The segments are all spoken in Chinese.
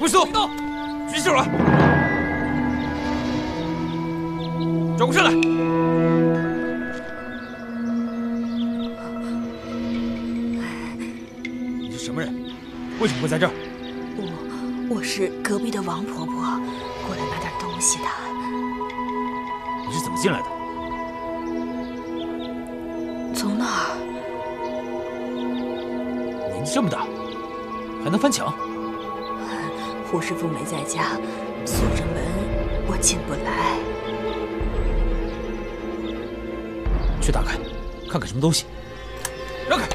不许动！动！举起手来，转过身来。你是什么人？为什么会在这儿？我是隔壁的王婆婆，过来买点东西的。你是怎么进来的？从那儿。年纪这么大，还能翻墙？ 胡师傅没在家，锁着门，我进不来。去打开，看看什么东西。让开！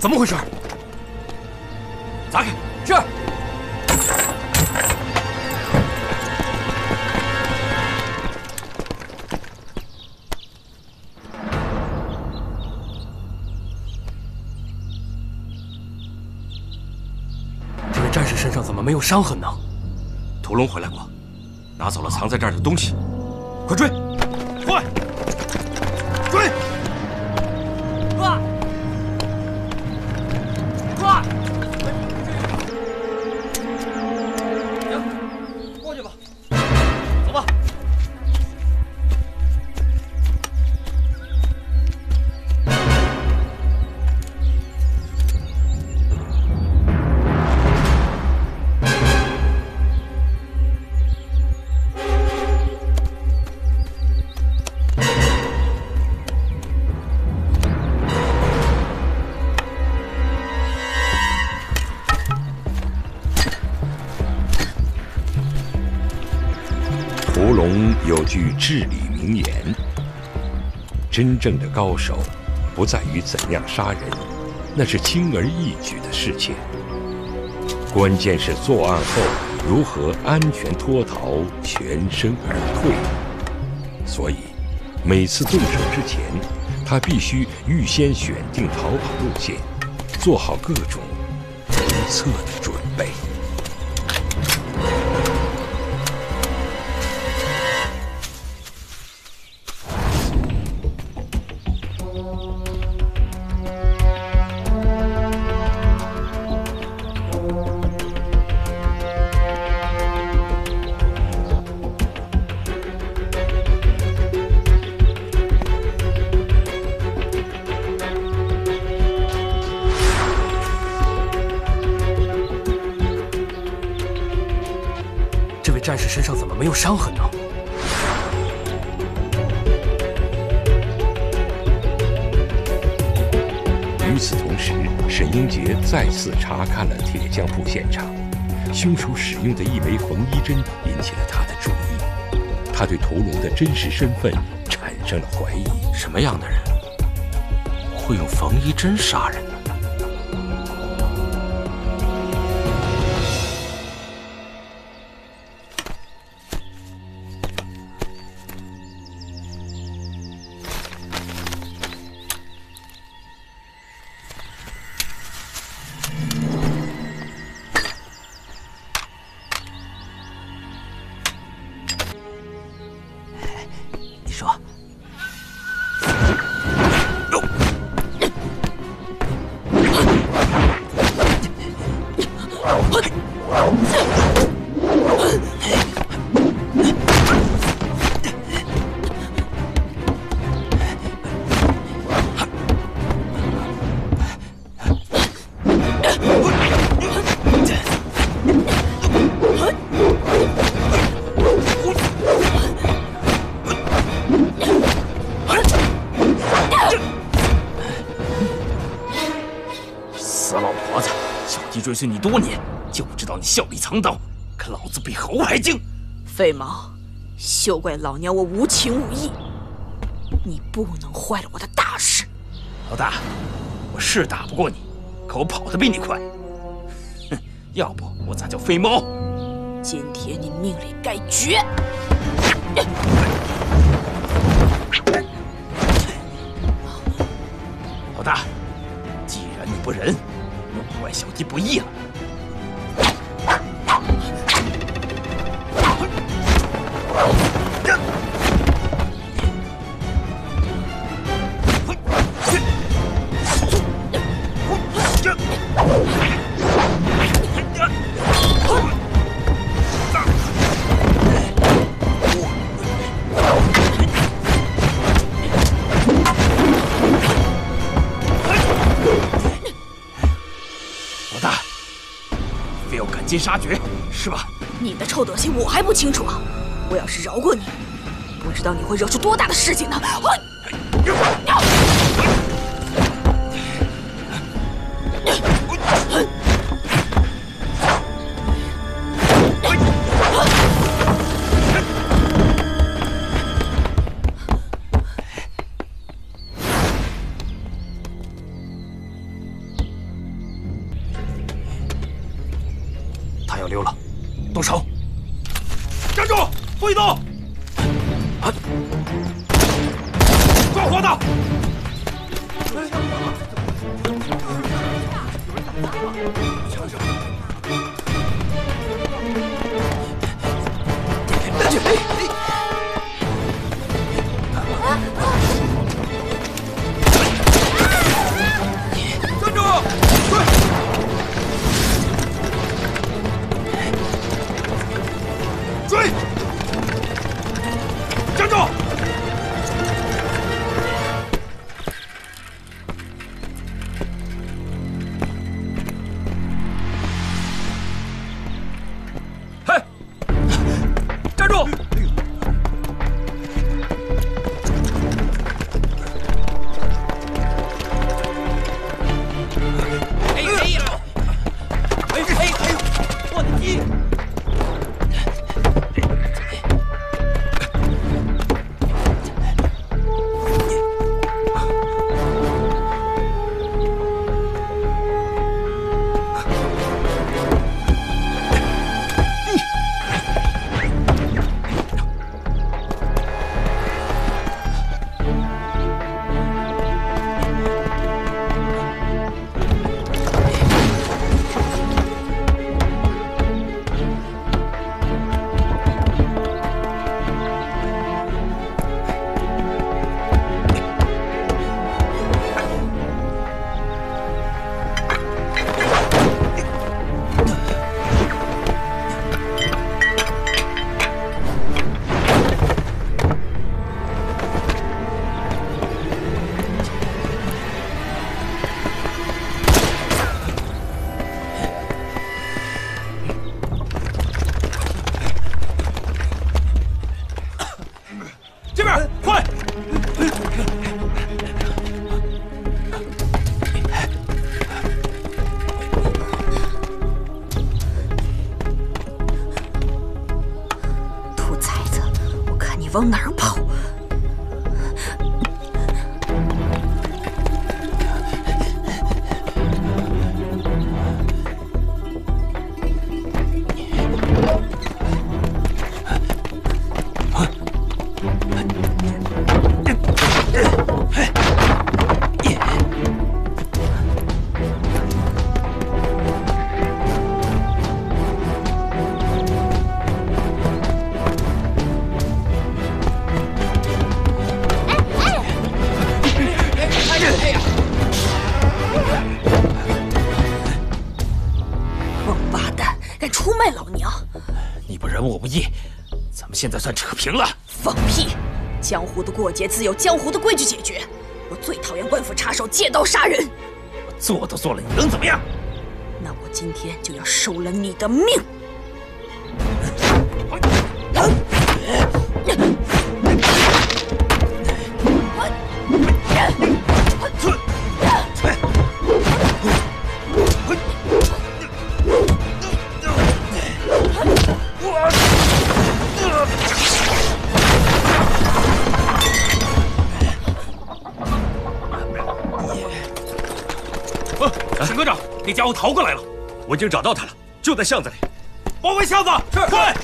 怎么回事？砸开！是。这位战士身上怎么没有伤痕呢？屠龙回来过，拿走了藏在这儿的东西。快追！快！ 有句至理名言：“真正的高手，不在于怎样杀人，那是轻而易举的事情。关键是作案后如何安全脱逃，全身而退。所以，每次动手之前，他必须预先选定逃跑路线，做好各种不测的准备。” 战士身上怎么没有伤痕呢？与此同时，沈英杰再次查看了铁匠铺现场，凶手使用的一枚红衣针引起了他的注意，他对屠龙的真实身份产生了怀疑。什么样的人会用缝衣针杀人？追随你多年，就知道你笑里藏刀，可老子比猴还精。废毛，休怪老娘我无情无义，你不能坏了我的大事。老大，我是打不过你，可我跑得比你快。哼，要不我咋叫飞猫？今天你命里该绝。 老大，既然你不仁，莫怪小弟不义了。尽杀绝是吧？你的臭德行我还不清楚啊！我要是饶过你，不知道你会惹出多大的事情呢！往哪儿跑？现在算扯平了。放屁！江湖的过节自有江湖的规矩解决。我最讨厌官府插手借刀杀人。我做都做了，你能怎么样？那我今天就要收了你的命！沈科长，那家伙逃过来了，我已经找到他了，就在巷子里。包围巷子，是快！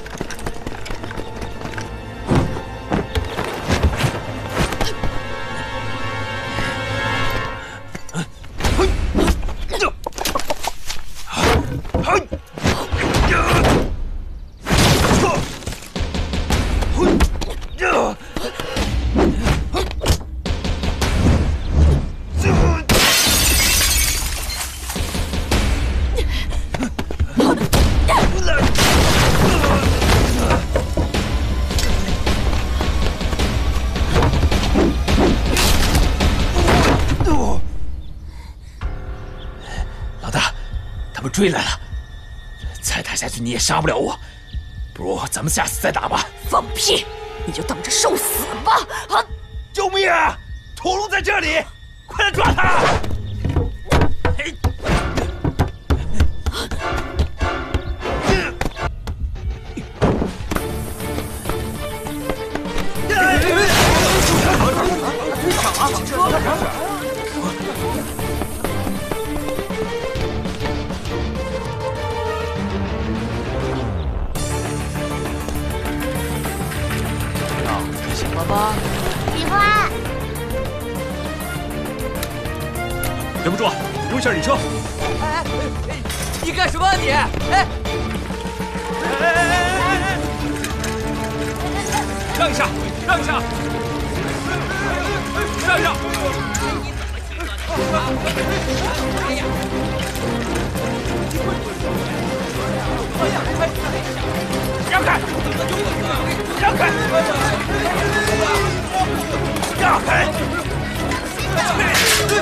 追来了，再打下去你也杀不了我，不如咱们下次再打吧。放屁！你就等着受死吧！啊！救命啊！屠龙在这里，快来抓他！哎！ 我喜欢。忍不住，用一下你车。哎哎哎！你干什么啊你？哎！哎！让一下，让一下，让一下！你怎么行啊？哎呀！哎呀！让开！让开！ 让开！让开啊！哎呦！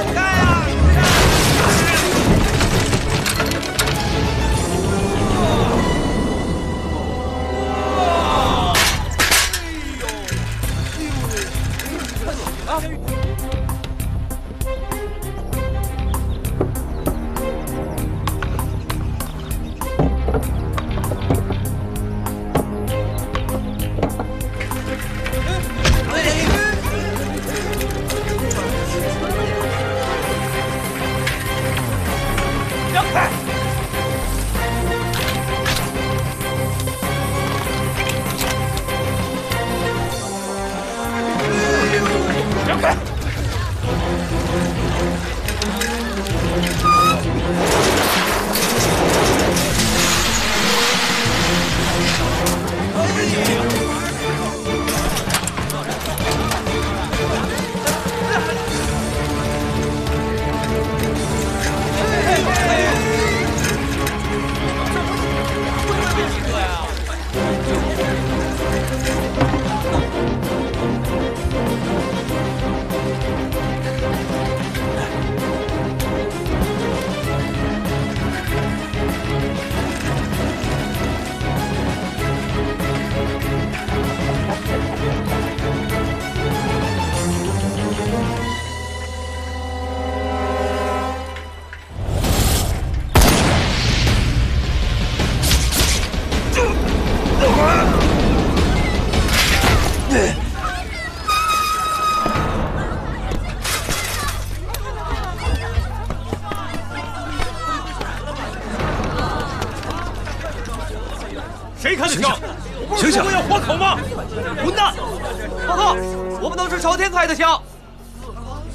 开的枪，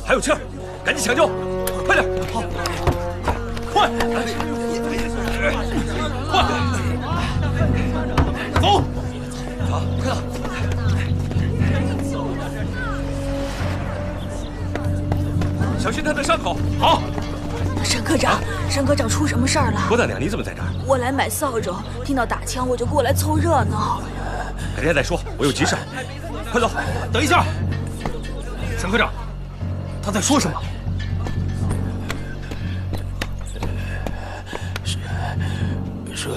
还有气儿，赶紧抢救，快点！好，快，快，走，好，快点！小心他的伤口。好，沈科长，沈科长出什么事儿了？郭大娘，你怎么在这儿？我来买扫帚，听到打枪我就过来凑热闹。改天再说，我有急事。快走，等一下。 沈科长，他在说什么？水，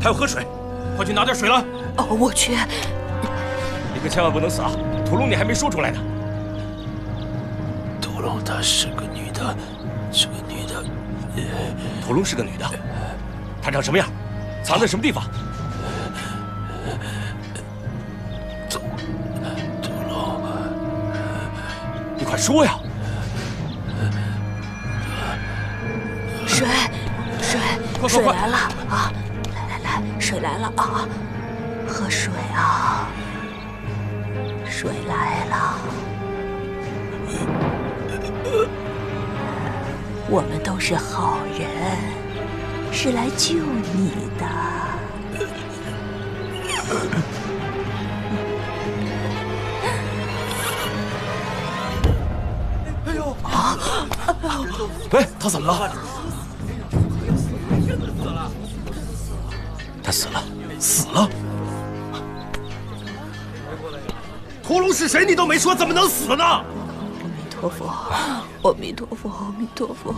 他要喝水，快去拿点水来。哦，我去。你可千万不能死啊！屠龙，你还没说出来呢。屠龙，她是个女的，是个女的。屠龙是个女的，她长什么样？藏在什么地方？ 说呀，水来了啊！来，水来了啊！喝水啊！水来了！我们都是好人，是来救你的。 喂，他怎么了？他死了，死了！屠龙是谁？你都没说，怎么能死呢？阿弥陀佛，阿弥陀佛，阿弥陀佛！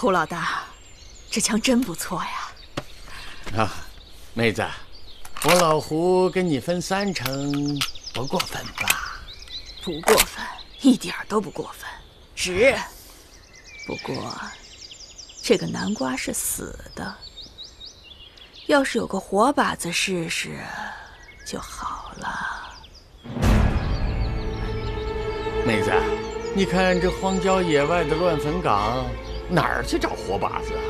胡老大，这枪真不错呀！啊，妹子，我老胡跟你分三成，不过分吧？不过分，一点都不过分，值。不过，这个南瓜是死的，要是有个活靶子试试就好了。妹子，你看这荒郊野外的乱坟岗。 哪儿去找活靶子啊！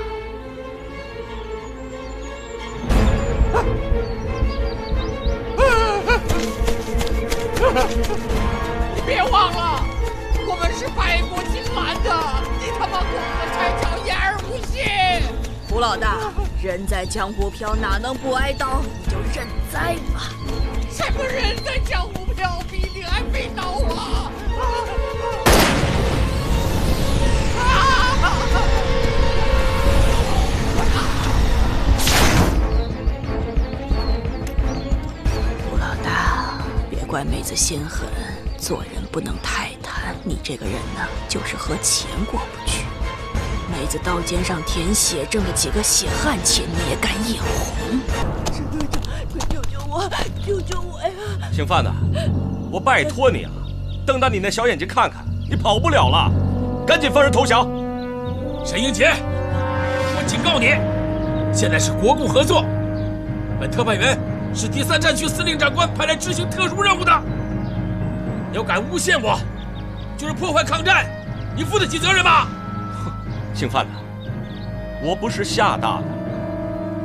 你别忘了，我们是百国金兰的，你他妈给我们拆墙掩耳不信！胡老大，人在江湖飘，哪能不挨刀？你就认栽吧！什么人在江湖飘，比你还没刀啊！ 胡老大，别怪妹子心狠，做人不能太贪。你这个人呢，就是和钱过不去。妹子刀尖上舔血，挣了几个血汗钱，你也敢眼红？石队长，快救救我！救救我呀！姓范的，我拜托你啊，瞪大你那小眼睛看看，你跑不了了，赶紧放人投降！ 沈英杰，我警告你，现在是国共合作。本特派员是第三战区司令长官派来执行特殊任务的。你要敢诬陷我，就是破坏抗战，你负得起责任吗？哼，姓范的，我不是吓大的。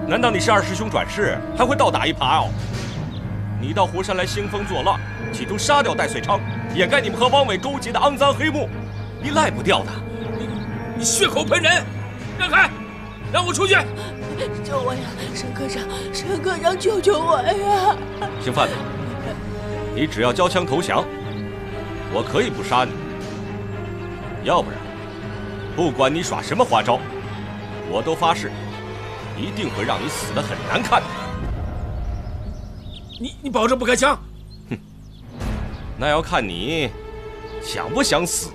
难道你是二师兄转世，还会倒打一耙哦？你到湖山来兴风作浪，企图杀掉戴遂昌，掩盖你们和汪伪勾结的肮脏黑幕，你赖不掉的。 你血口喷人，让开，让我出去！救我呀，沈科长！沈科长，救救我呀！姓范的，你只要交枪投降，我可以不杀你。要不然，不管你耍什么花招，我都发誓，一定会让你死得很难看的。你保证不开枪？哼，那要看你想不想死。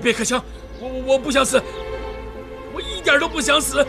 别开枪！我不想死，我一点都不想死。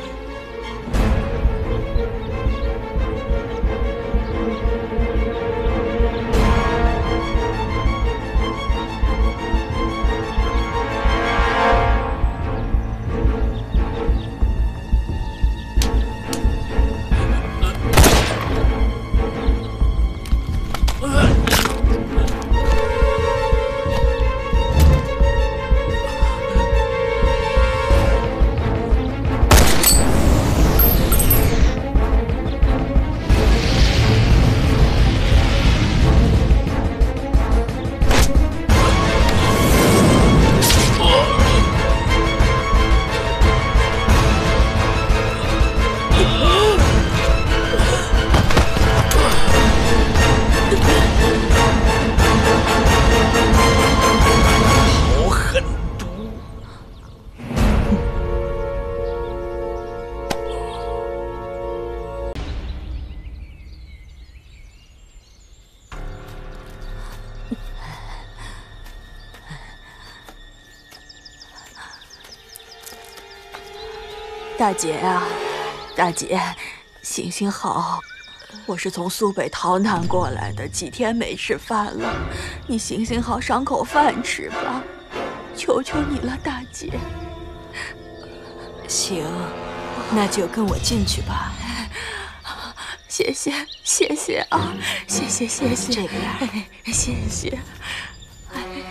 大姐啊，大姐，行行好，我是从苏北逃难过来的，几天没吃饭了，你行行好，赏口饭吃吧，求求你了，大姐。行，那就跟我进去吧。 谢谢谢谢啊，谢谢谢谢，这边谢谢。哎呦，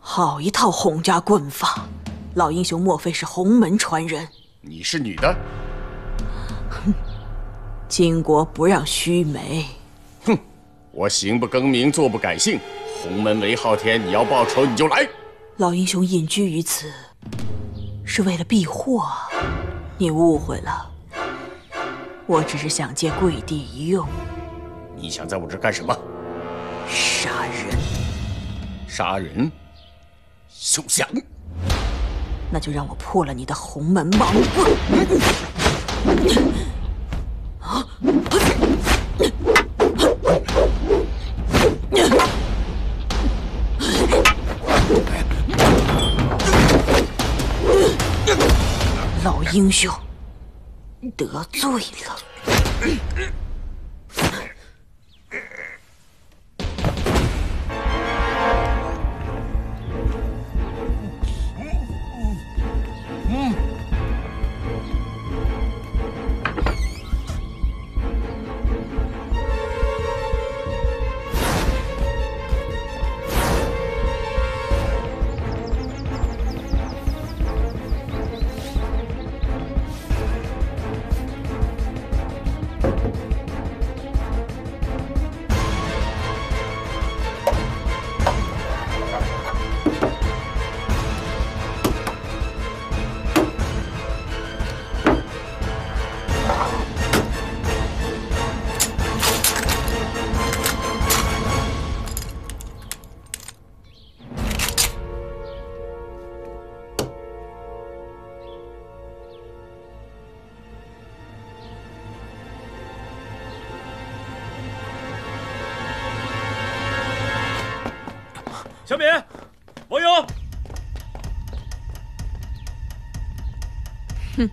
好一套洪家棍法！老英雄莫非是洪门传人？你是女的？哼，巾帼不让须眉。哼，我行不更名，坐不改姓。洪门韦昊天，你要报仇你就来。老英雄隐居于此，是为了避祸。你误会了，我只是想借贵地一用。你想在我这干什么？杀人！杀人！ 休想！那就让我破了你的洪门网！啊！老英雄，得罪了。 小敏，王勇，哼！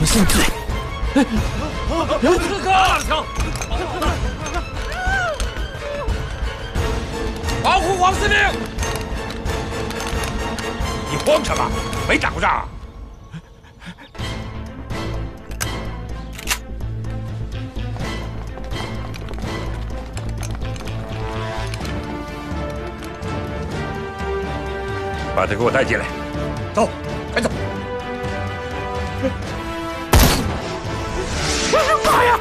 我现在，保护黄司令！你慌什么？没打过仗啊？ 把他给我带进来，走，快走！妈呀！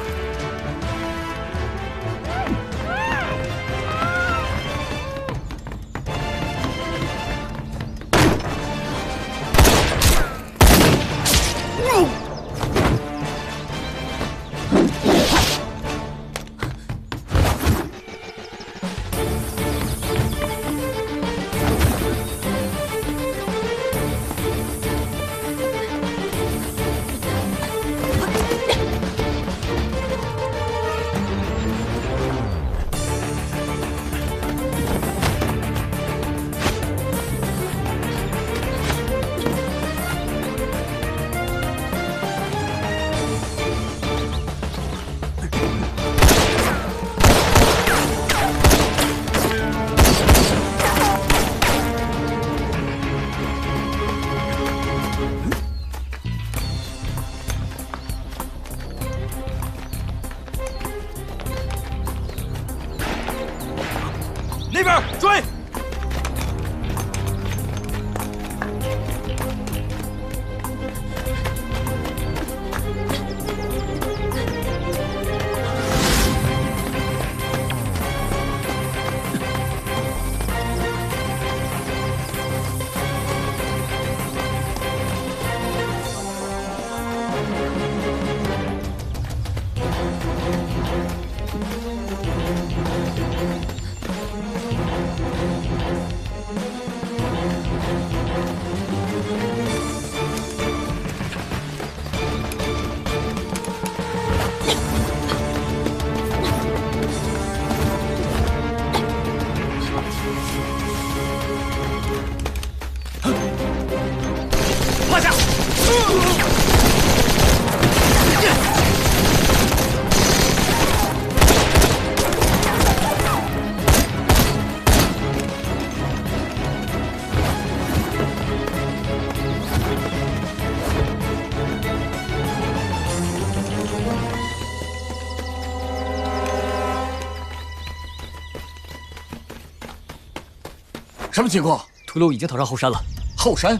什么情况？屠龙已经逃上后山了。后山？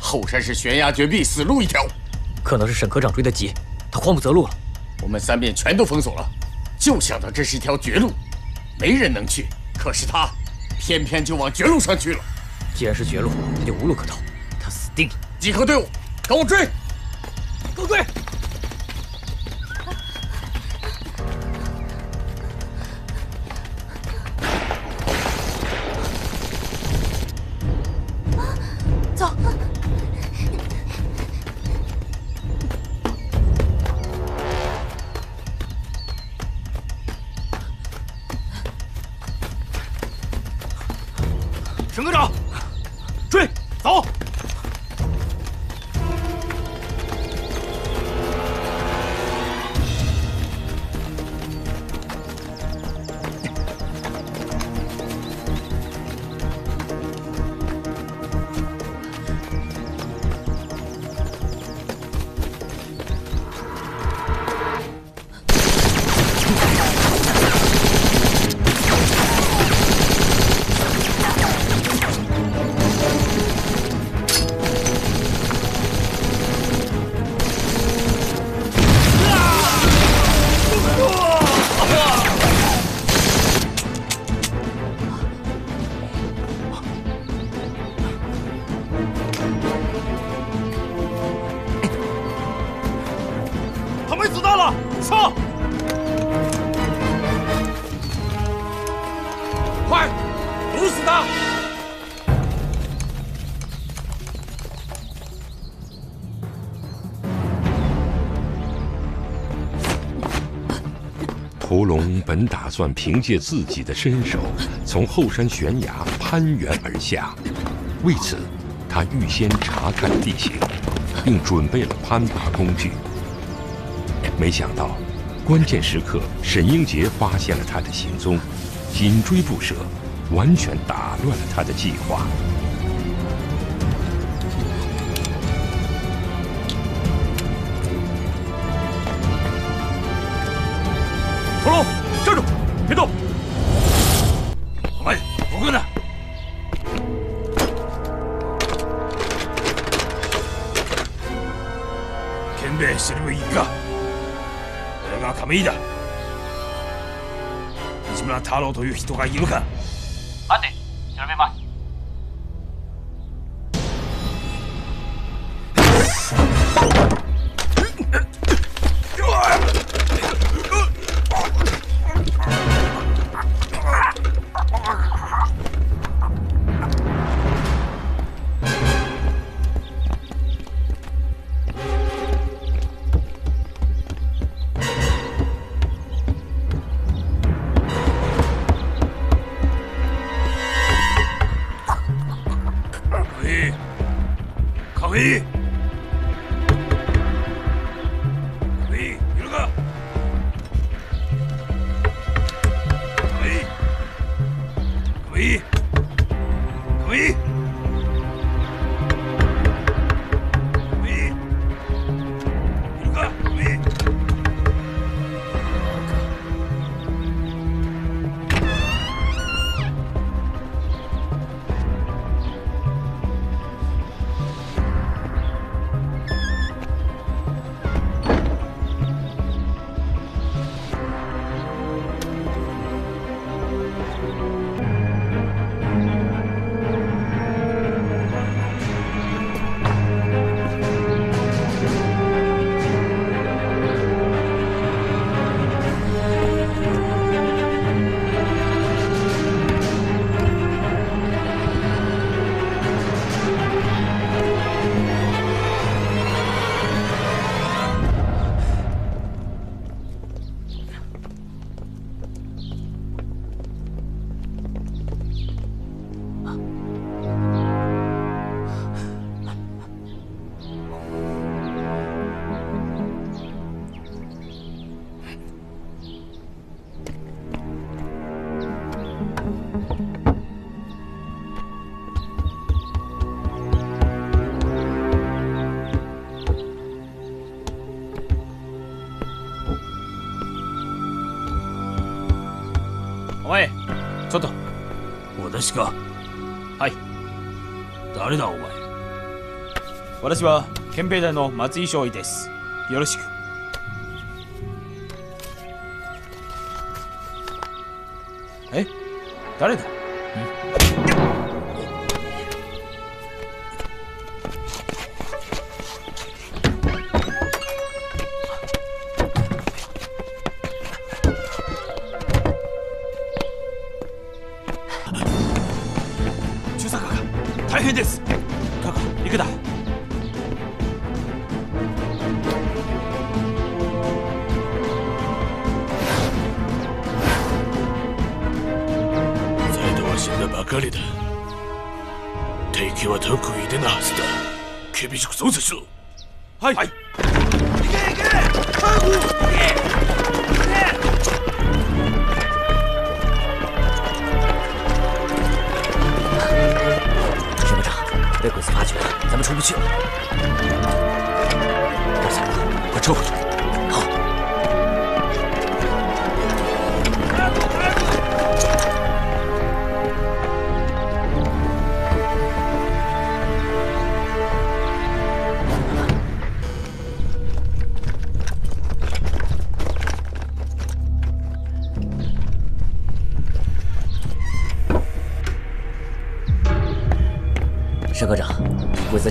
后山是悬崖绝壁，死路一条。可能是沈科长追得急，他慌不择路了。我们三面全都封锁了，就想到这是一条绝路，没人能去。可是他偏偏就往绝路上去了。既然是绝路，他就无路可逃，他死定了。集合队伍，跟我追！跟我追！ 屠龙本打算凭借自己的身手从后山悬崖攀援而下，为此他预先查看地形。并准备了攀爬工具。没想到，关键时刻，沈英杰发现了他的行踪，紧追不舍，完全打乱了他的计划。 太郎という人がいるか。待て、調べます。確か。はい。誰だお前。私は憲兵隊の松井少尉です。よろしく。え？誰だ？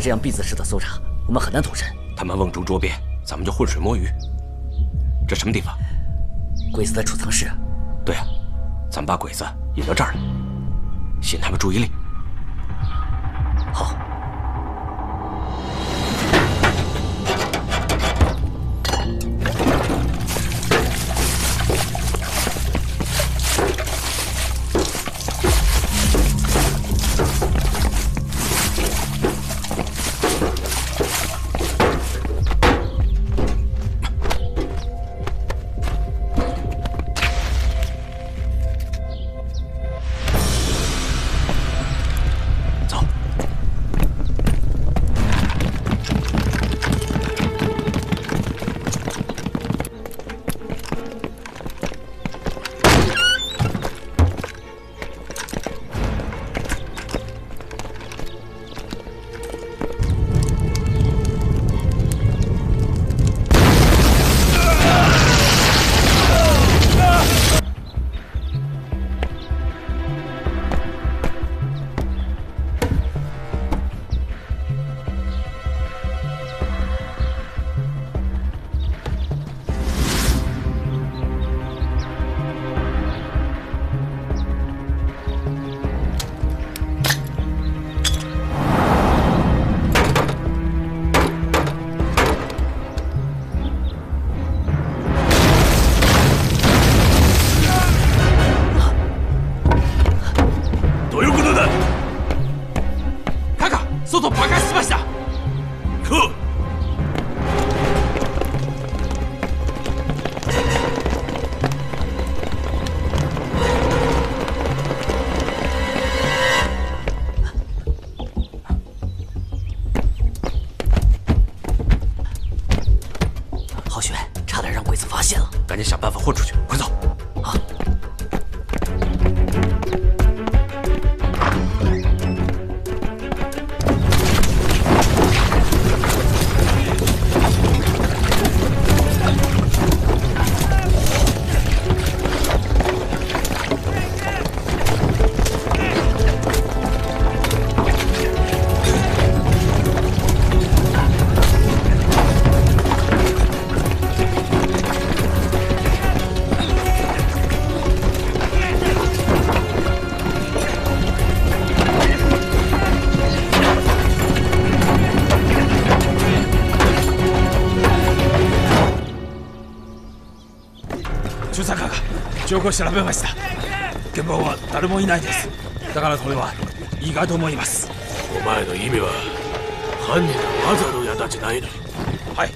这样闭子式的搜查，我们很难脱身。他们瓮中捉鳖，咱们就浑水摸鱼。这什么地方？鬼子的储藏室。对啊，咱们把鬼子引到这儿来，吸引他们注意力。逃学，差点让鬼子发现了。赶紧想办法混出去，快走！啊！上校調べました。現場は誰もいないです。だからこれは意外と思います。お前の意味は犯人がわざとやったんじゃないの？はい、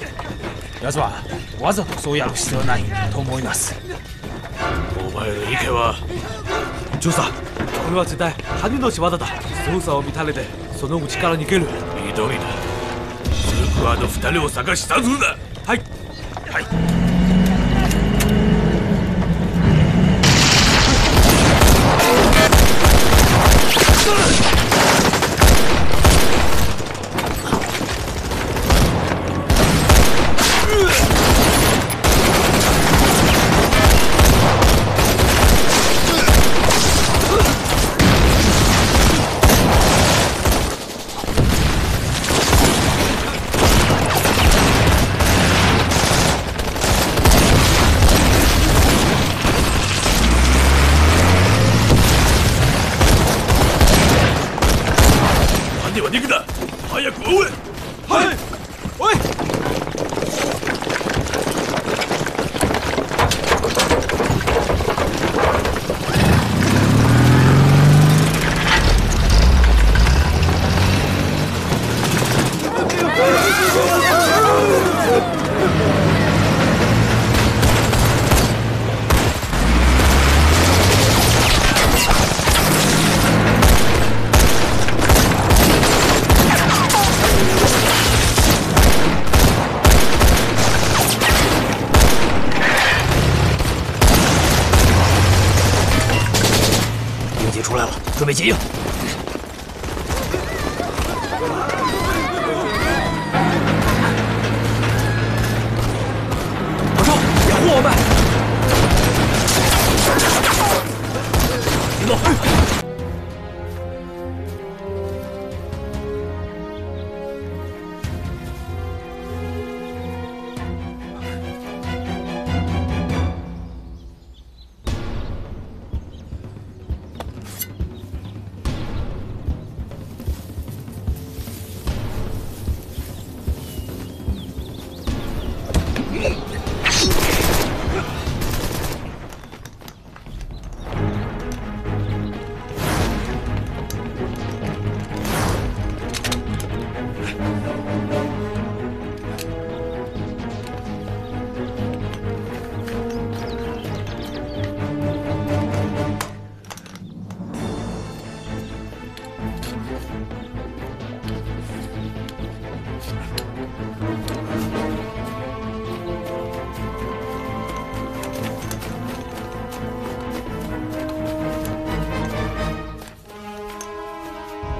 奴はわざとそうやる必要はないと思います。お前の意見は？調査、これは絶対犯人の仕業だ。捜査を乱れてその口から逃げる。ひどいな。すぐあの二人を探したずんだ。はいはい。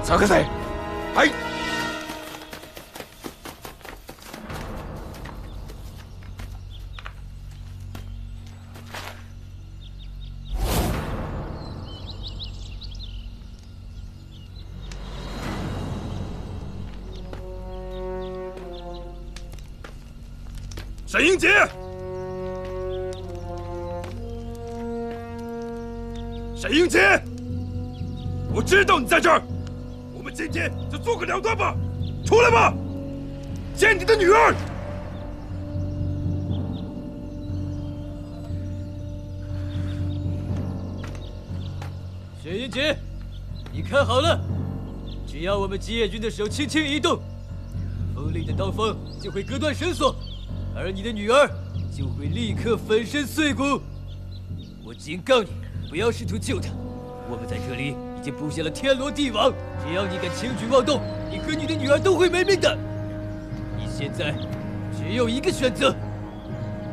探せ。はい。沈英杰。 沈英杰，我知道你在这儿。 今天就做个了断吧，出来吧，见你的女儿。沈英杰，你看好了，只要我们吉野军的手轻轻一动，锋利的刀锋就会割断绳索，而你的女儿就会立刻粉身碎骨。我警告你，不要试图救她，我们在这里已经布下了天罗地网。 只要你敢轻举妄动，你和你的女儿都会没命的。你现在只有一个选择，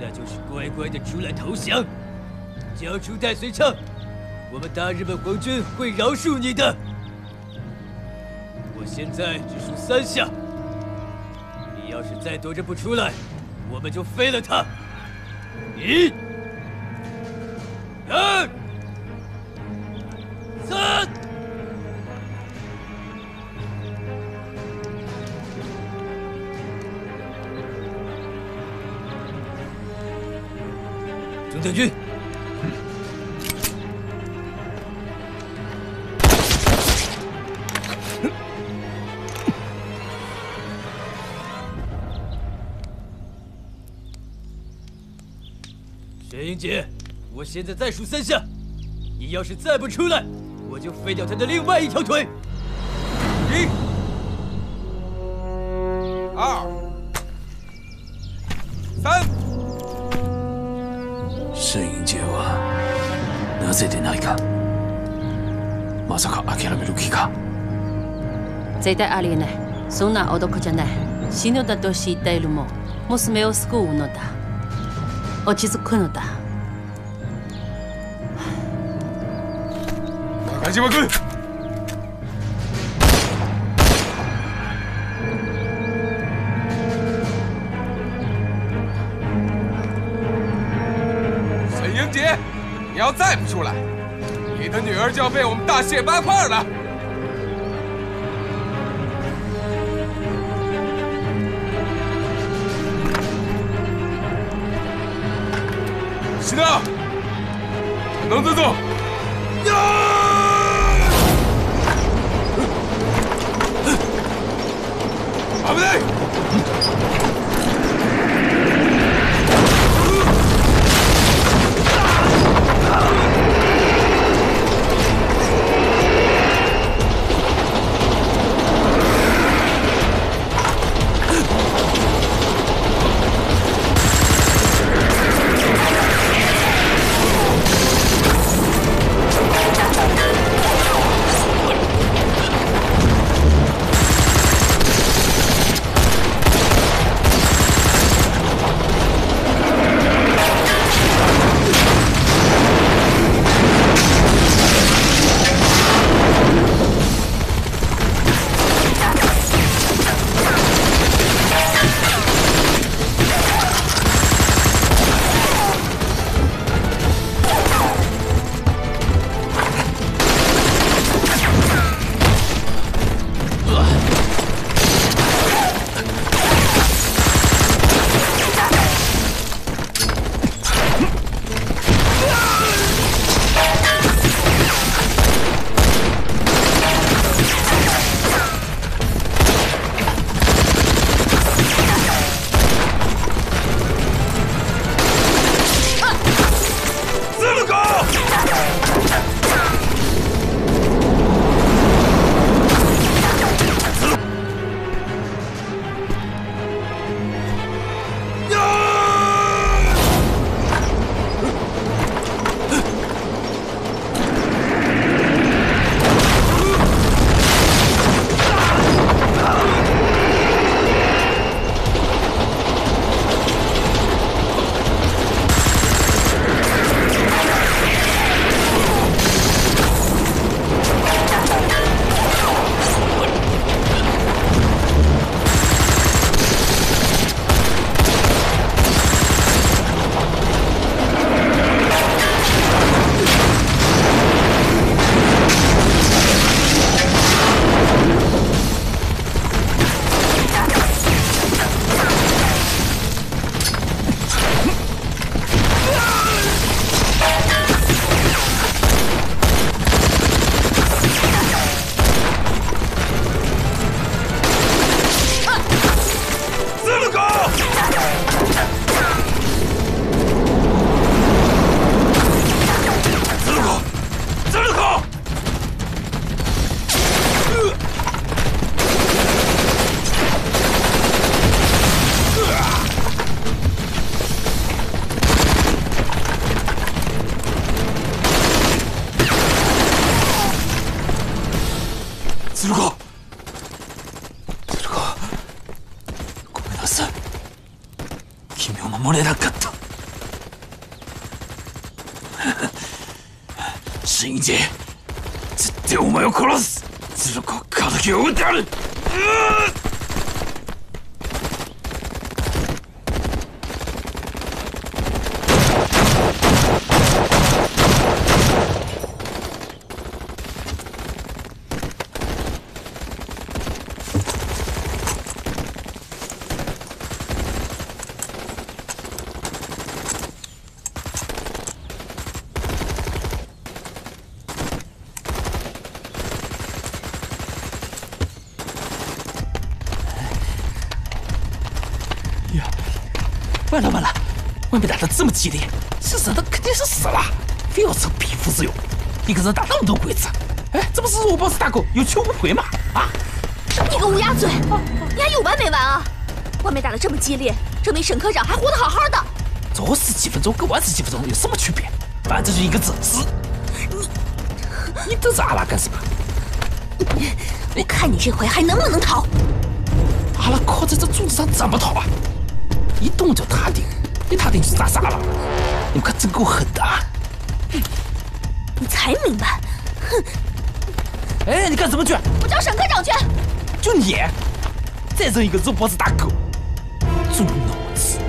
那就是乖乖的出来投降，交出太随昌，我们大日本皇军会饶恕你的。我现在只数3下，你要是再躲着不出来，我们就废了他。1、2、3。 总将军，雪莹姐，我现在再数3下，你要是再不出来，我就废掉他的另外一条腿。1、2、3。 雪莹姐はなぜでないか。まさか諦める気か。絶対ありえない。そんな男じゃない。死ぬだと知っているも娘を救うのだ。落ち着くのだ。中島君。你要再不出来，你的女儿就要被我们大卸八块了。石头，能自动。 ごめんなさい。君を守れなかった。新一、絶対お前を殺す。鶴子、敵を撃ってやる。完了完了！外面打得这么激烈，是死的肯定是死了，非要吃匹夫之勇，一个人打那么多鬼子，哎，这不是我 boss 大狗有求无回吗？啊！你个乌鸦嘴，你还有完没完啊？外面打得这么激烈，证明沈科长还活得好好的。早死几分钟跟晚死几分钟有什么区别？反正就一个字，死。你瞪着阿拉干什么？我看你这回还能不能逃？阿拉靠在这柱子上怎么逃啊？ 一动就踏顶，一踏顶就砸傻了。你们可真够狠的啊！你才明白，哼！哎，你干什么去？我找沈科长去。就你，再扔一个肉包子打狗，猪脑子！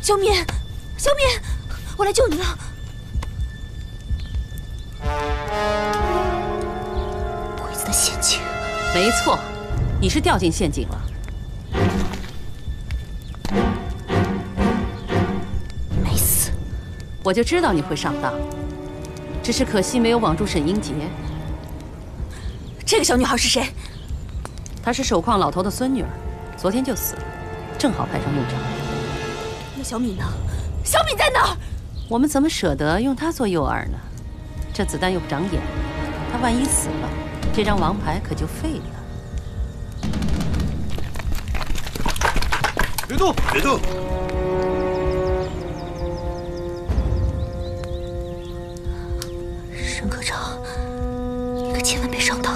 小敏，小敏，我来救你了。鬼子的陷阱，没错，你是掉进陷阱了。没死，我就知道你会上当，只是可惜没有网住沈英杰。这个小女孩是谁？她是守矿老头的孙女儿，昨天就死了，正好派上用场。 小敏呢？小敏在哪儿？我们怎么舍得用她做诱饵呢？这子弹又不长眼，她万一死了，这张王牌可就废了。别动！别动！沈科长，你可千万别上当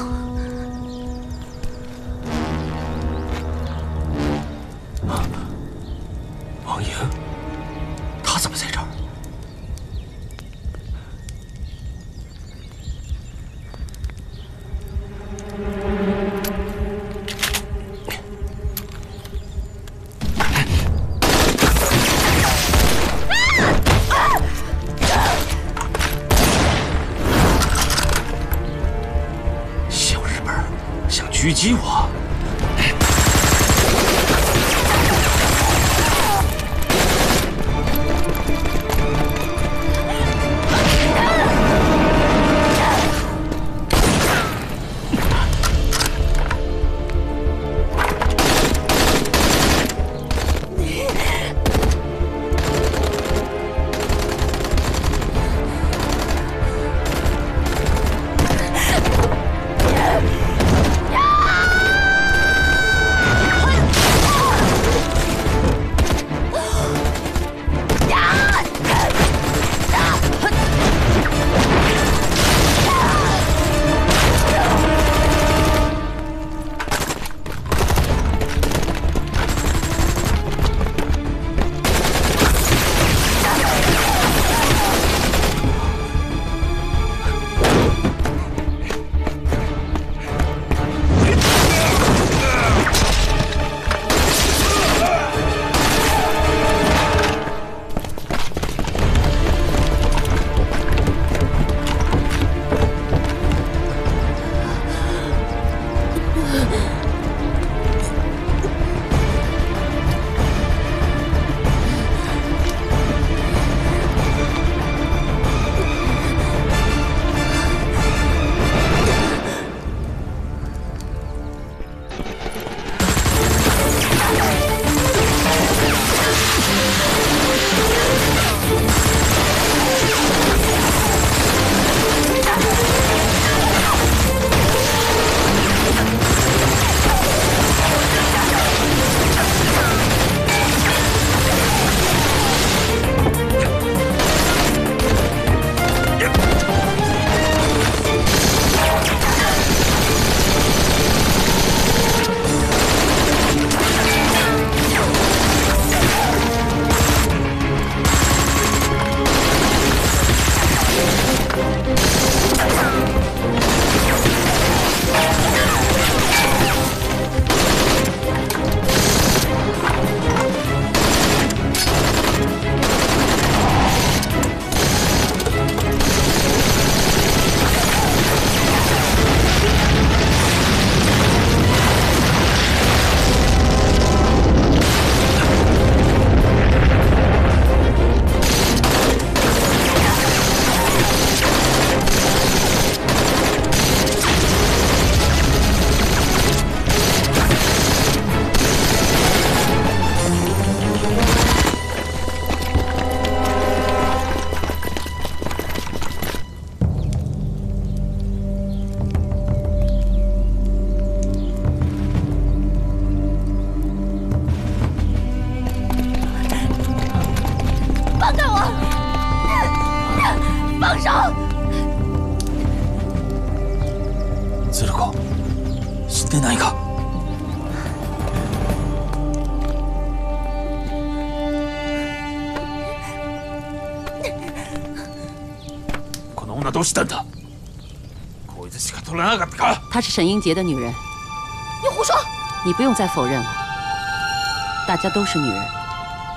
啊！ 狙击我！などうしたんだ？こいつしか取らなかったか？她是沈英杰的女人。你胡说！你不用再否认了。大家都是女人，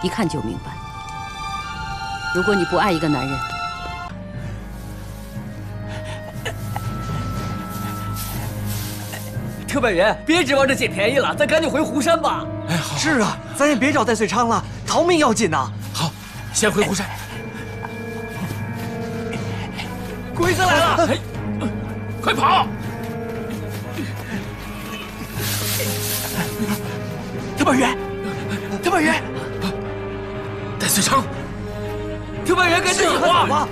一看就明白。如果你不爱一个男人，特派员，别指望着捡便宜了，咱赶紧回湖山吧。哎，好。是啊，咱也别找戴穗昌了，逃命要紧呐。好，先回湖山。鬼子来了，快跑！特派员，戴穗昌，特派员，赶紧跑吧！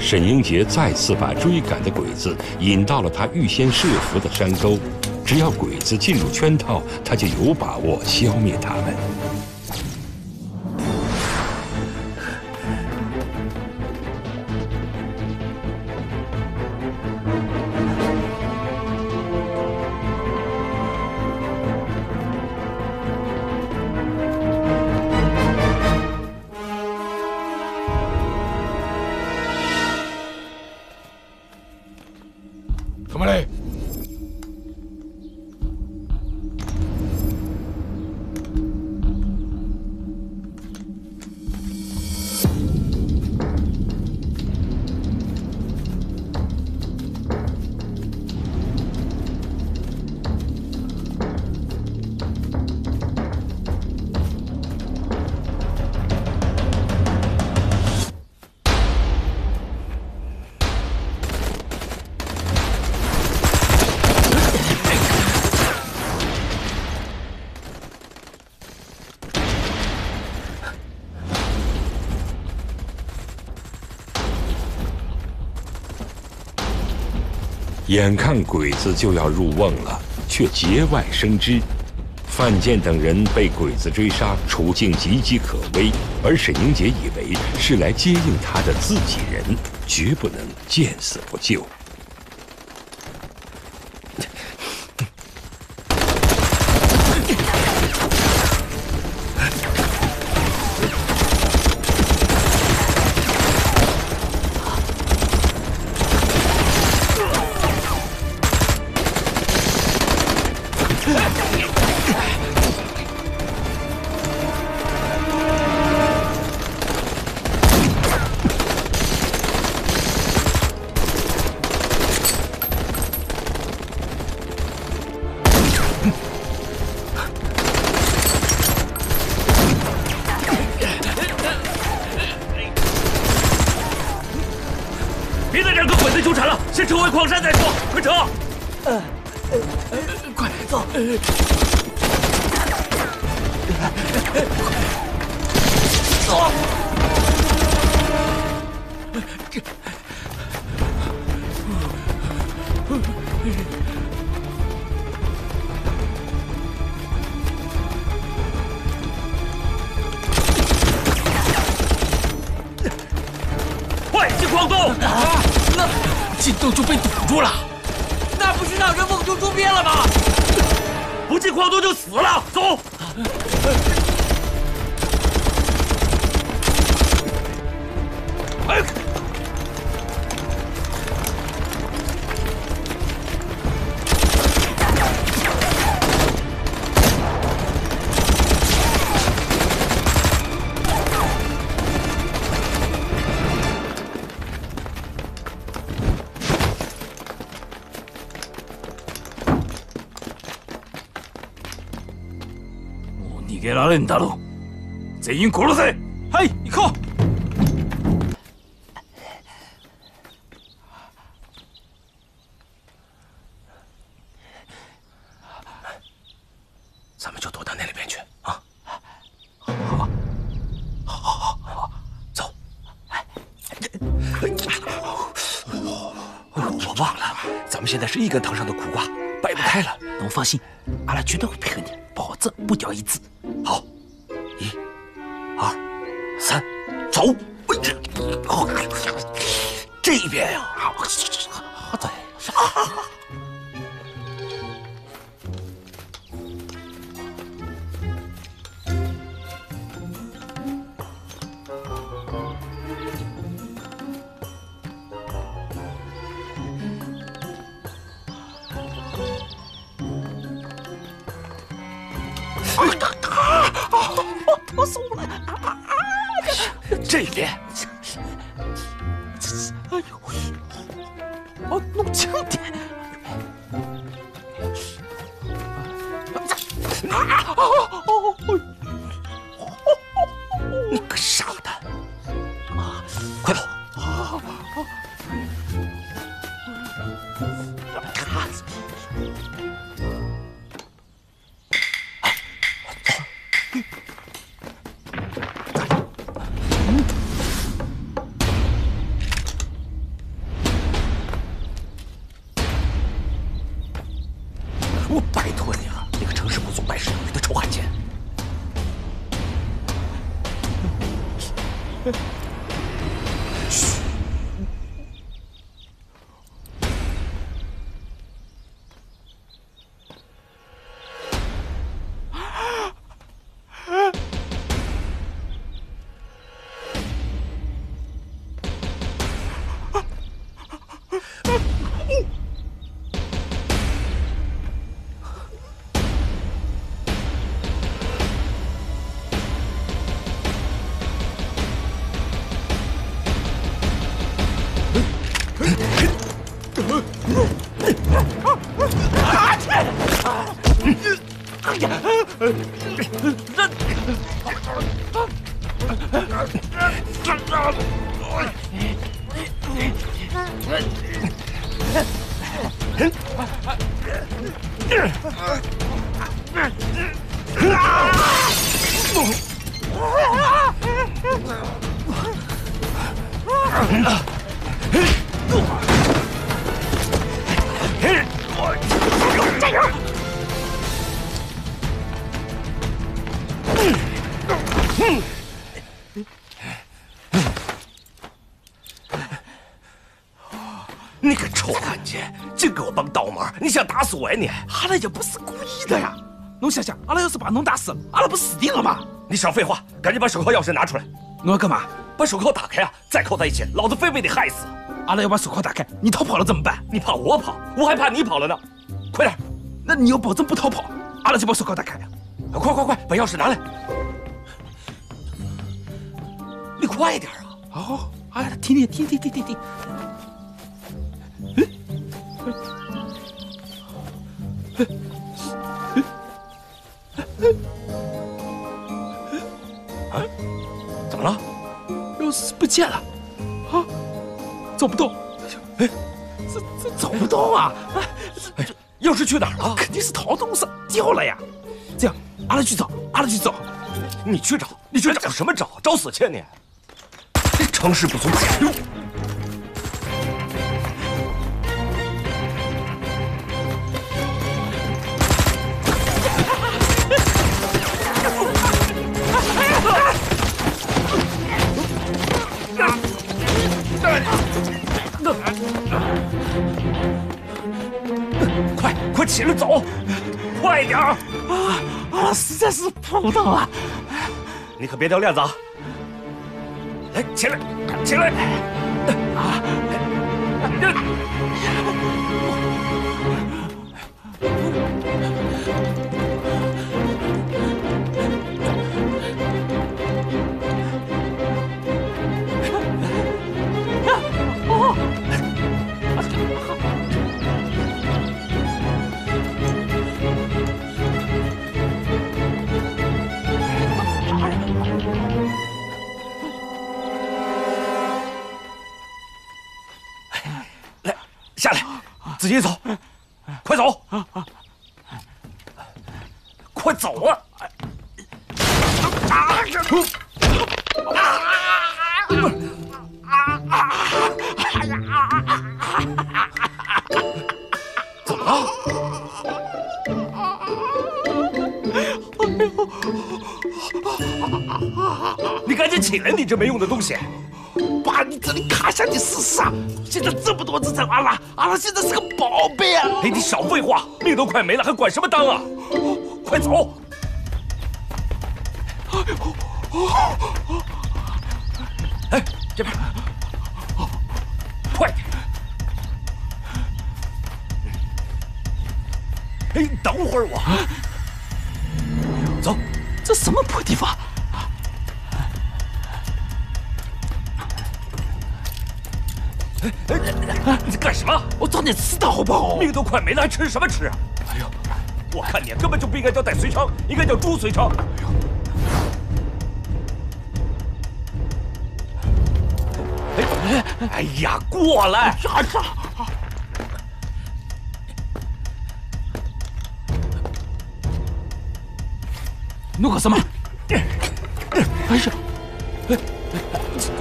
沈英杰再次把追赶的鬼子引到了他预先设伏的山沟，只要鬼子进入圈套，他就有把握消灭他们。眼看鬼子就要入瓮了，却节外生枝。范建等人被鬼子追杀，处境岌岌可危。而沈英杰以为是来接应他的自己人，绝不能见死不救。逃げられんだろう。全員殺せ。はい、行こう。咱们就躲到那里边去啊！好，好，走。我忘了，咱们现在是一根藤上的苦瓜，掰不开了。能放心，阿拉绝对会配合你，保证不掉一字。 好，1、2、3，走！这一边呀，好歹。我松了啊！这边，哎呦，我弄轻点。啊！你个傻蛋！啊，快跑！啊！我拜托你了，这个城市不足百事，你的臭汉奸！嘘，你个臭汉奸，净给我帮倒忙！你想打死我呀你？阿拉也不是故意的呀！侬想想，阿拉要是把侬打死了，阿拉不死定了吗？你少废话，赶紧把手铐钥匙拿出来！侬要干嘛？把手铐打开啊！再扣在一起，老子非被你害死！阿拉要把手铐打开，你逃跑了怎么办？你怕我跑？我还怕你跑了呢！快点！那你要保证不逃跑，阿拉就把手铐打开！快，把钥匙拿来！你快点啊！哦，哎呀，停！哎，怎么了？钥匙不见了啊！走不动，哎，这走不动啊！哎，钥匙去哪儿了？肯定是逃动上掉了呀！这样，阿拉去找，你去找什么找？找死去你！这成事不足百事。快起来走，快点儿！啊，实在是碰不到啊！你可别掉链子啊！来，起来！啊！自己走，快走！快走啊！怎么了？你赶紧起来，你这没用的东西！子，你卡下你试试啊！现在这么多资产，阿拉现在是个宝贝啊！哎，你少废话，命都快没了，还管什么当啊？快走！哎，这边，快点！哎，等会儿我。走，这什么破地方？ 哎，你干什么？我早点知道好不好？命都快没了，还吃什么吃啊？哎呦，我看你根本就不应该叫戴遂昌，应该叫朱遂昌。哎呦，哎呀，过来！啥？弄个什么？哎呀，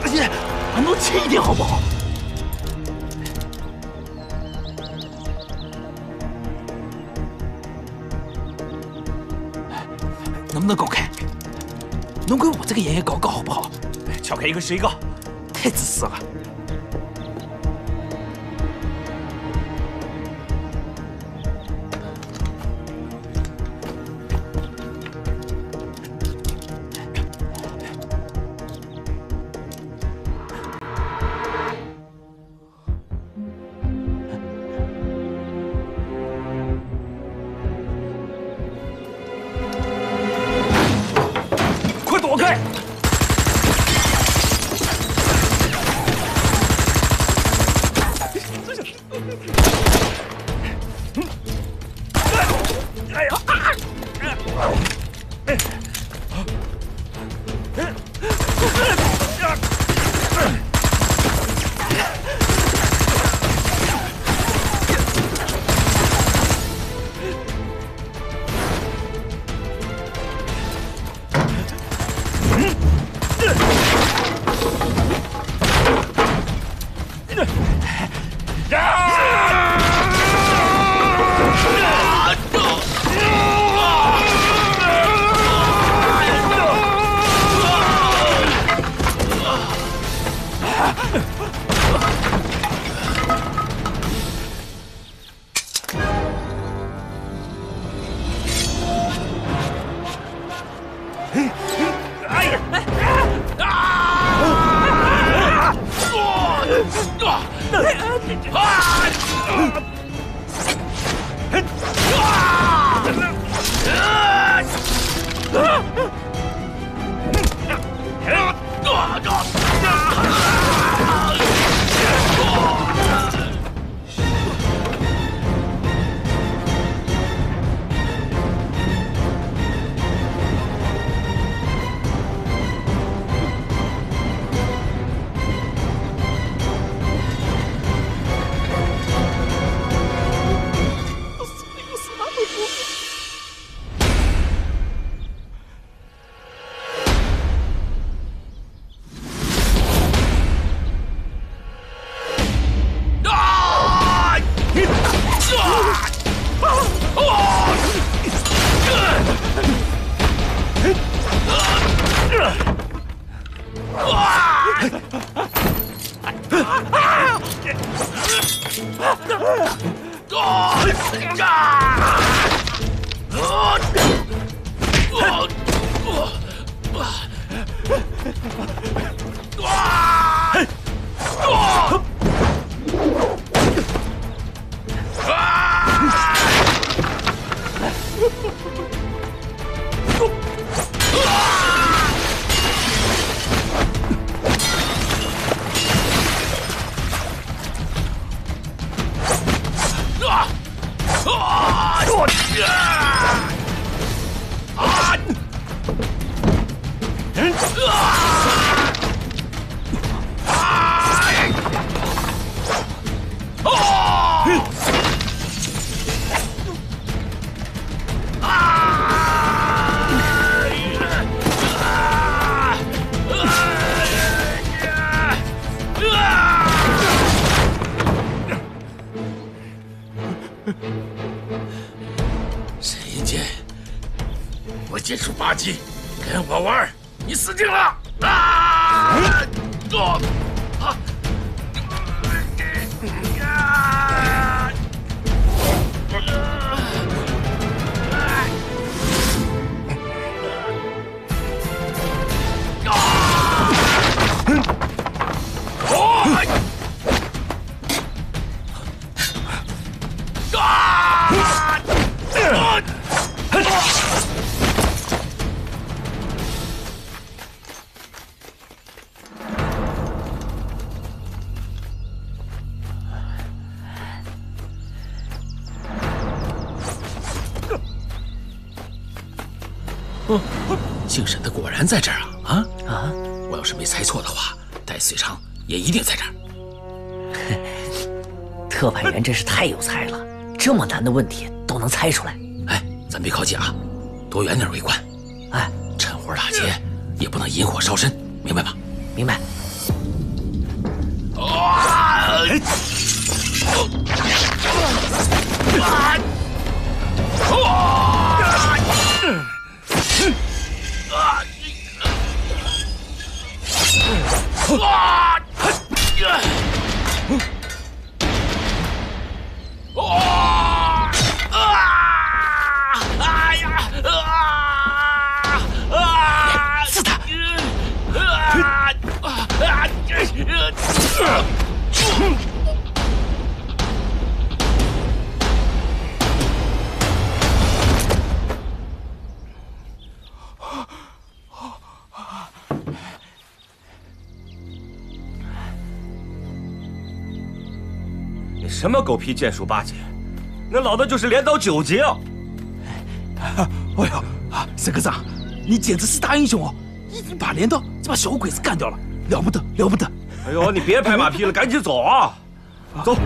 哎，还能轻一点好不好？ 能不能搞开？能给我这个爷爷搞好不好？撬开一个是一个，太自私了。敬神的果然在这儿啊！啊！我要是没猜错的话，戴遂昌也一定在这儿。特派员真是太有才了，这么难的问题都能猜出来。哎，咱别靠近啊，躲远点为关。哎，趁火打劫，也不能引火烧身，明白吧？明白。什么狗屁剑术八节，那老的就是连刀九节哦！哎呦，沈科长，你简直是大英雄哦！一把镰刀就把小鬼子干掉了，了不得，了不得！哎呦，你别拍马屁了，赶紧走啊！走。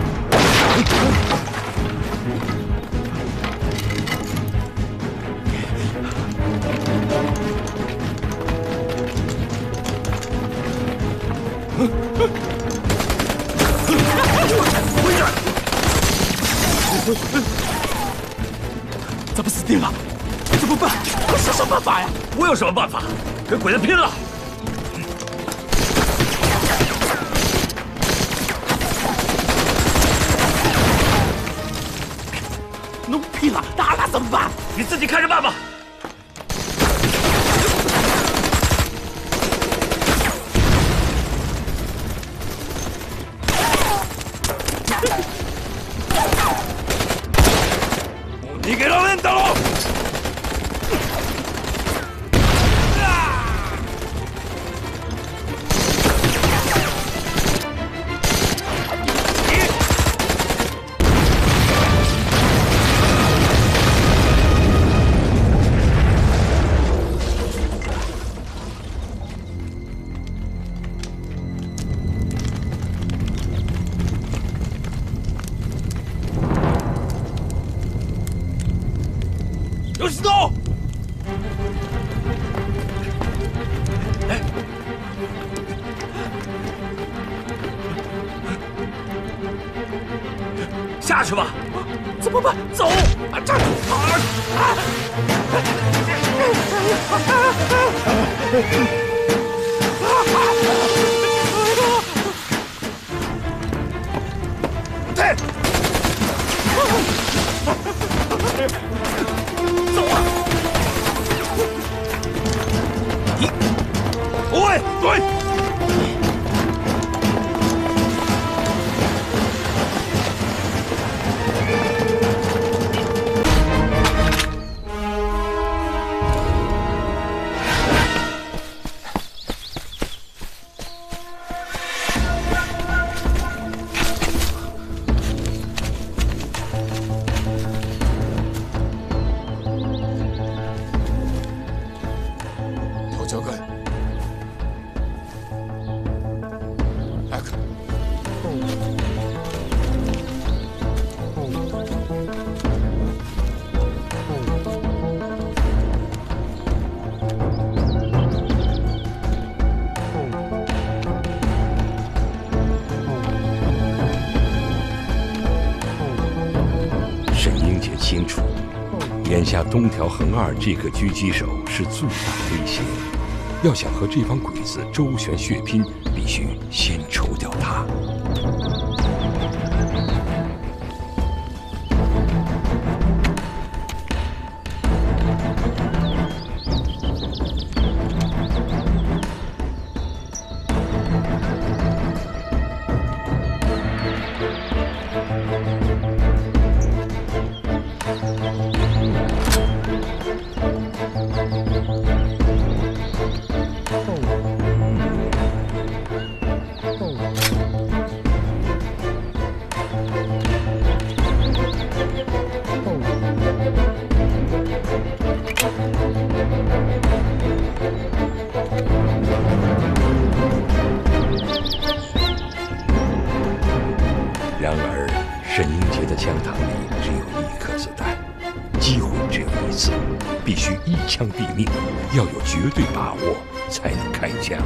咱们死定了，怎么办？我想想办法呀！我有什么办法？跟鬼子拼了！弄屁了，打他怎么办？你自己看着办吧。东条恒二这个狙击手是最大的威胁，要想和这帮鬼子周旋血拼，必须先除掉他。击枪毙命，要有绝对把握才能开枪。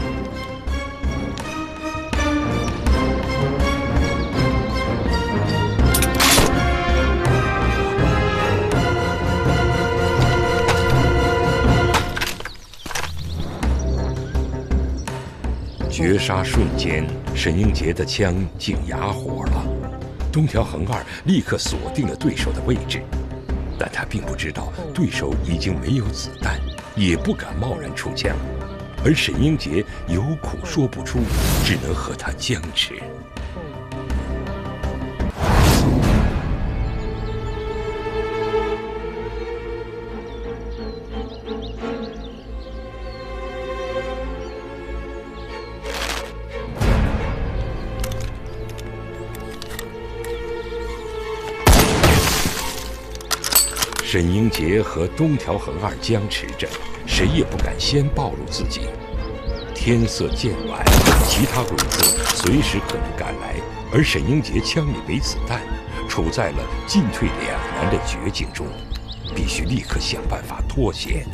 绝杀瞬间，沈英杰的枪竟哑火了。东条恒二立刻锁定了对手的位置，但他并不知道对手已经没有子弹，也不敢贸然出枪。而沈英杰有苦说不出，只能和他僵持。沈英杰和东条恒二僵持着，谁也不敢先暴露自己。天色渐晚，其他鬼子随时可能赶来，而沈英杰枪里没子弹，处在了进退两难的绝境中，必须立刻想办法脱险。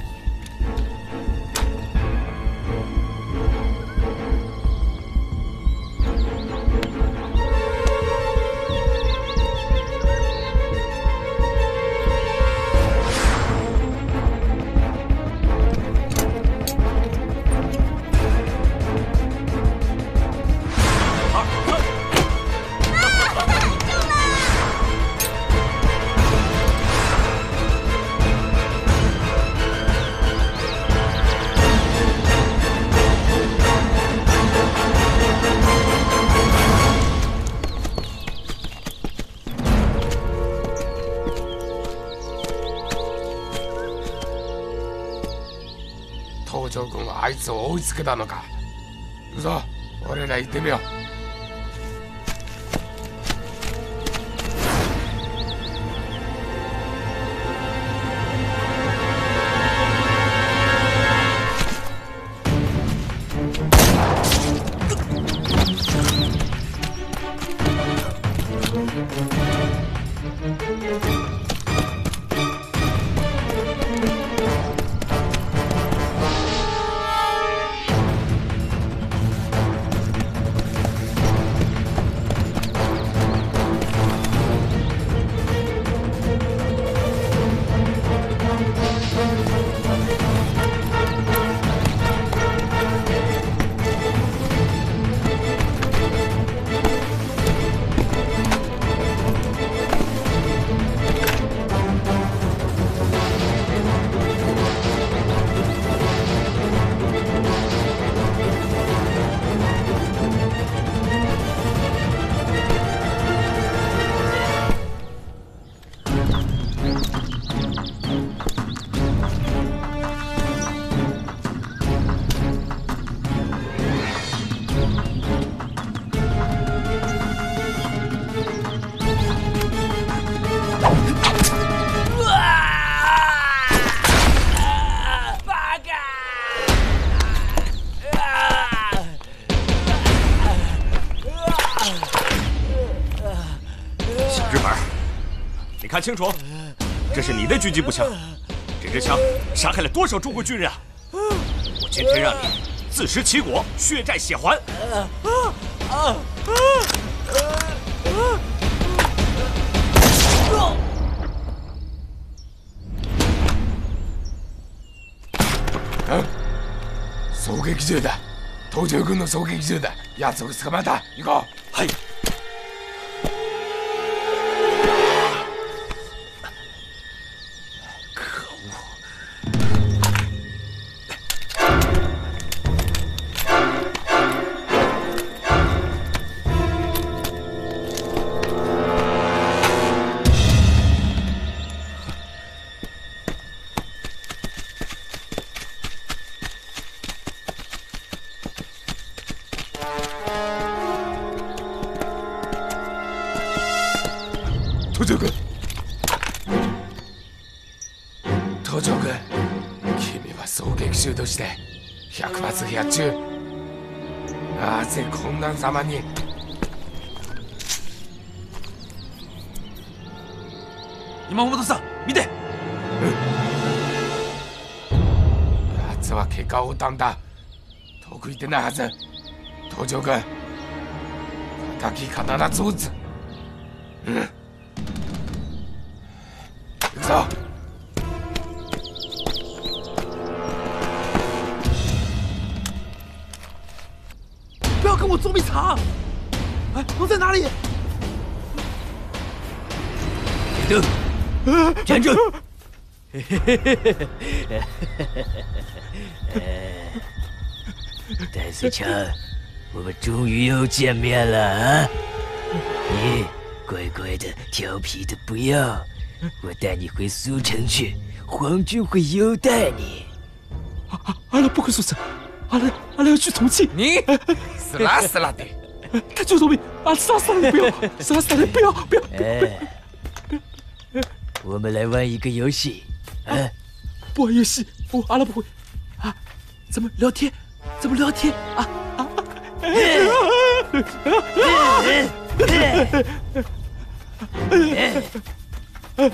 東条軍はあいつを追いつけたのか。行くぞ、俺ら行ってみよう。 看清楚，这是你的狙击步枪，这支枪杀害了多少中国军人啊！我今天让你自食其果，血债血还！狙撃銃だ、東条軍の狙撃銃だ、奴を捕まえた、行こう。はい。 なぜこんなざまに。今本さん見て。生は結果を担んだ得意でないはず。東条軍、敵必ず撃つ。うん。行くぞ。不要跟我捉迷藏！哎，龙在哪里？铁灯，站住！戴思成，我们终于又见面了啊！你乖乖的，调皮的不要，我带你回苏城去，皇军会优待你。阿拉不回苏城，阿拉要去重庆。你死啦死啦的！他就是我，阿死啦死啦不要，死啦死啦不要！我们来玩一个游戏。 哎，不玩游戏，我阿拉不会。啊，怎么聊天啊！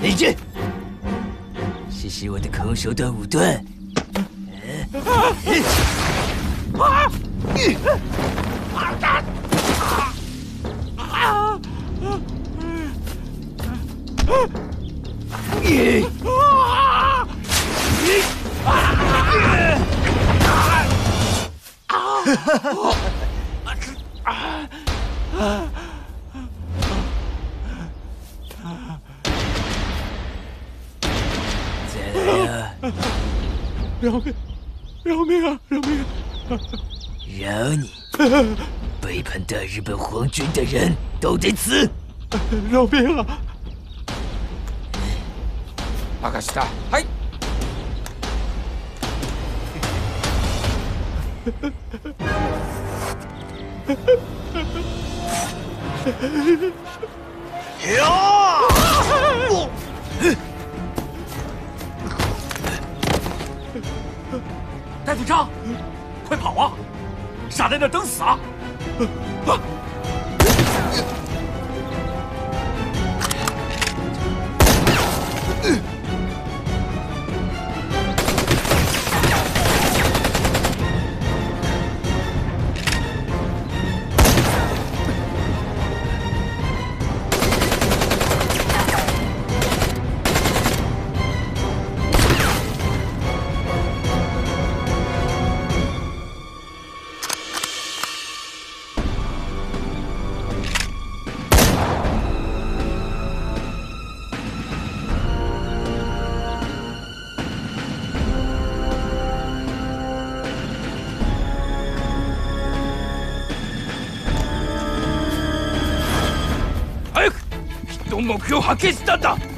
李俊，试试我的空手短舞段。饶你！背叛的日本皇军的人都得死！饶命啊！ 任した。はい。戴队长，快跑啊！傻在那等死啊！啊！ 目標を発見したんだ。